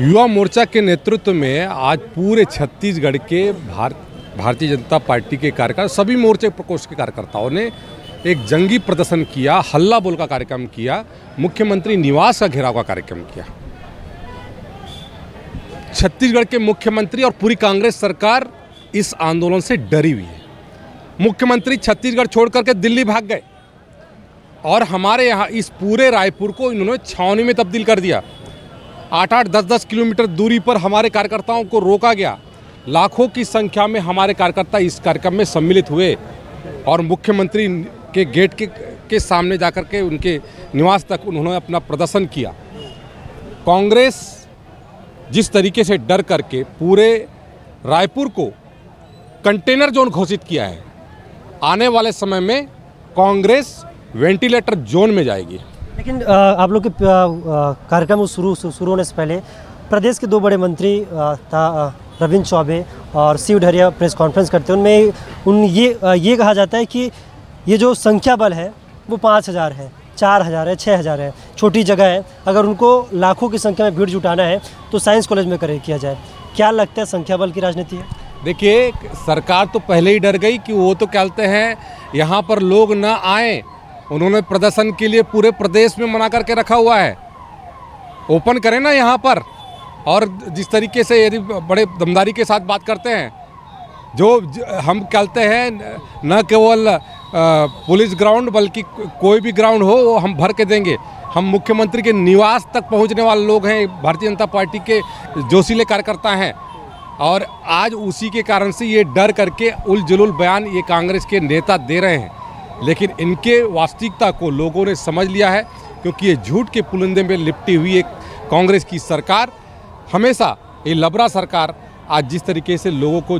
युवा मोर्चा के नेतृत्व में आज पूरे छत्तीसगढ़ के भारतीय जनता पार्टी के कार्यकर्ता, सभी मोर्चे प्रकोष्ठ के कार्यकर्ताओं ने एक जंगी प्रदर्शन किया, हल्ला बोल का कार्यक्रम किया, मुख्यमंत्री निवास का घेराव का कार्यक्रम किया। छत्तीसगढ़ के मुख्यमंत्री और पूरी कांग्रेस सरकार इस आंदोलन से डरी हुई है। मुख्यमंत्री छत्तीसगढ़ छोड़कर के दिल्ली भाग गए और हमारे यहाँ इस पूरे रायपुर को इन्होंने छावनी में तब्दील कर दिया। 8-8, 10-10 किलोमीटर दूरी पर हमारे कार्यकर्ताओं को रोका गया। लाखों की संख्या में हमारे कार्यकर्ता इस कार्यक्रम में सम्मिलित हुए और मुख्यमंत्री के गेट के सामने जाकर के उनके निवास तक उन्होंने अपना प्रदर्शन किया। कांग्रेस जिस तरीके से डर करके पूरे रायपुर को कंटेनर जोन घोषित किया है, आने वाले समय में कांग्रेस वेंटिलेटर जोन में जाएगी। लेकिन आप लोग के कार्यक्रम शुरू होने से पहले प्रदेश के दो बड़े मंत्री रविंद्र चौबे और शिवढरिया प्रेस कॉन्फ्रेंस करते हैं। उनमें ये कहा जाता है कि ये जो संख्या बल है वो 5000 है, 4000 है, 6000 है, छोटी जगह है, अगर उनको लाखों की संख्या में भीड़ जुटाना है तो साइंस कॉलेज में किया जाए। क्या लगता है संख्या बल की राजनीति है? देखिए, सरकार तो पहले ही डर गई कि वो तो कहते हैं यहाँ पर लोग ना आए। उन्होंने प्रदर्शन के लिए पूरे प्रदेश में मना करके रखा हुआ है। ओपन करें ना यहाँ पर। और जिस तरीके से यदि बड़े दमदारी के साथ बात करते हैं, जो हम कहते हैं न केवल पुलिस ग्राउंड बल्कि कोई भी ग्राउंड हो वो हम भर के देंगे। हम मुख्यमंत्री के निवास तक पहुंचने वाले लोग हैं, भारतीय जनता पार्टी के जोशीले कार्यकर्ता हैं। और आज उसी के कारण से ये डर करके उलझुल बयान ये कांग्रेस के नेता दे रहे हैं, लेकिन इनके वास्तविकता को लोगों ने समझ लिया है, क्योंकि ये झूठ के पुलिंदे में लिपटी हुई एक कांग्रेस की सरकार, हमेशा ये लबरा सरकार आज जिस तरीके से लोगों को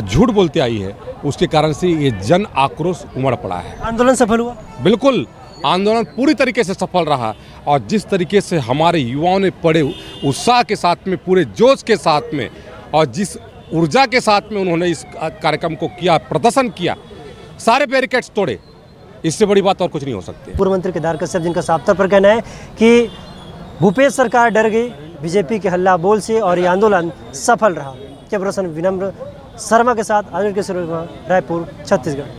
झूठ बोलते आई है, उसके कारण से ये जन आक्रोश उमड़ पड़ा है। आंदोलन सफल हुआ? बिल्कुल, आंदोलन पूरी तरीके से सफल रहा। और जिस तरीके से हमारे युवाओं ने बड़े उत्साह के साथ में, पूरे जोश के साथ में और जिस ऊर्जा के साथ में उन्होंने इस कार्यक्रम को किया, प्रदर्शन किया, सारे बैरिकेड्स तोड़े, इससे बड़ी बात और कुछ नहीं हो सकती। पूर्व मंत्री केदार कश्यप जिनका साफ तौर पर कहना है कि भूपेश सरकार डर गई बीजेपी के हल्ला बोल से और ये आंदोलन सफल रहा। क्या प्रश्न विनम्र शर्मा के साथ आनंद के रायपुर, छत्तीसगढ़।